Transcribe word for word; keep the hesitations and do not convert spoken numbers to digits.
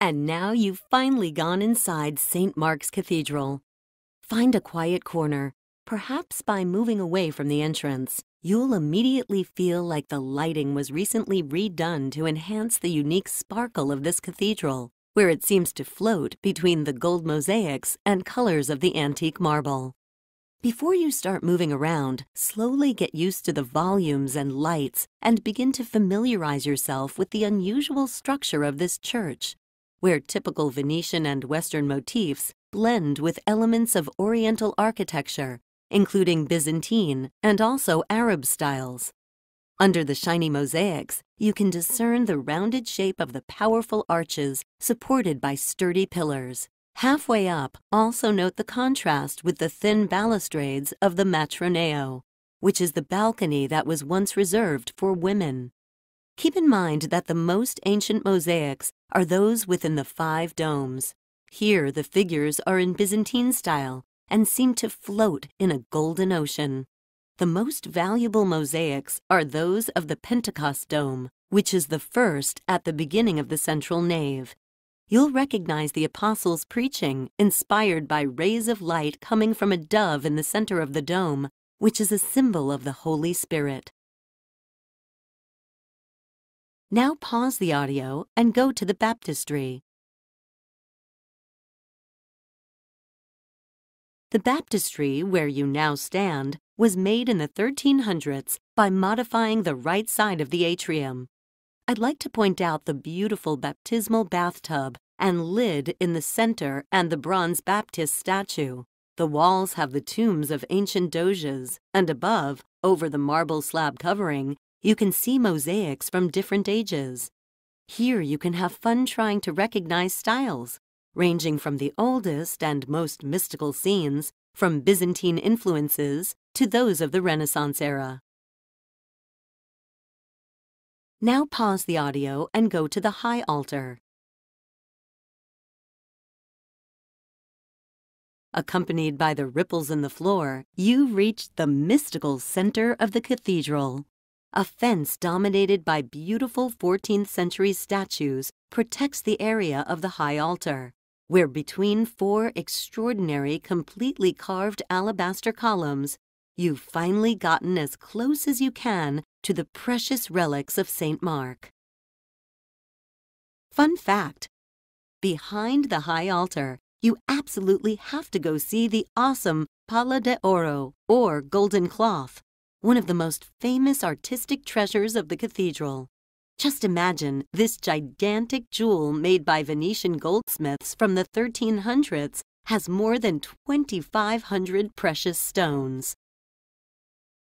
And now you've finally gone inside Saint Mark's Cathedral. Find a quiet corner. Perhaps by moving away from the entrance, you'll immediately feel like the lighting was recently redone to enhance the unique sparkle of this cathedral, where it seems to float between the gold mosaics and colors of the antique marble. Before you start moving around, slowly get used to the volumes and lights and begin to familiarize yourself with the unusual structure of this church, where typical Venetian and Western motifs blend with elements of Oriental architecture, including Byzantine and also Arab styles. Under the shiny mosaics, you can discern the rounded shape of the powerful arches supported by sturdy pillars. Halfway up, also note the contrast with the thin balustrades of the Matroneo, which is the balcony that was once reserved for women. Keep in mind that the most ancient mosaics are those within the five domes. Here, the figures are in Byzantine style and seem to float in a golden ocean. The most valuable mosaics are those of the Pentecost dome, which is the first at the beginning of the central nave. You'll recognize the apostles' preaching, inspired by rays of light coming from a dove in the center of the dome, which is a symbol of the Holy Spirit. Now pause the audio and go to the baptistery. The baptistry, where you now stand, was made in the thirteen hundreds by modifying the right side of the atrium. I'd like to point out the beautiful baptismal bathtub and lid in the center and the bronze Baptist statue. The walls have the tombs of ancient doges, and above, over the marble slab covering, you can see mosaics from different ages. Here you can have fun trying to recognize styles, ranging from the oldest and most mystical scenes, from Byzantine influences to those of the Renaissance era. Now pause the audio and go to the high altar. Accompanied by the ripples in the floor, you've reached the mystical center of the cathedral, a fence dominated by beautiful fourteenth century statues protects the area of the high altar, where between four extraordinary, completely carved alabaster columns, you've finally gotten as close as you can to the precious relics of Saint Mark. Fun fact: behind the high altar, you absolutely have to go see the awesome Pala d'Oro, or golden cloth, one of the most famous artistic treasures of the cathedral. Just imagine this gigantic jewel made by Venetian goldsmiths from the thirteen hundreds has more than twenty-five hundred precious stones.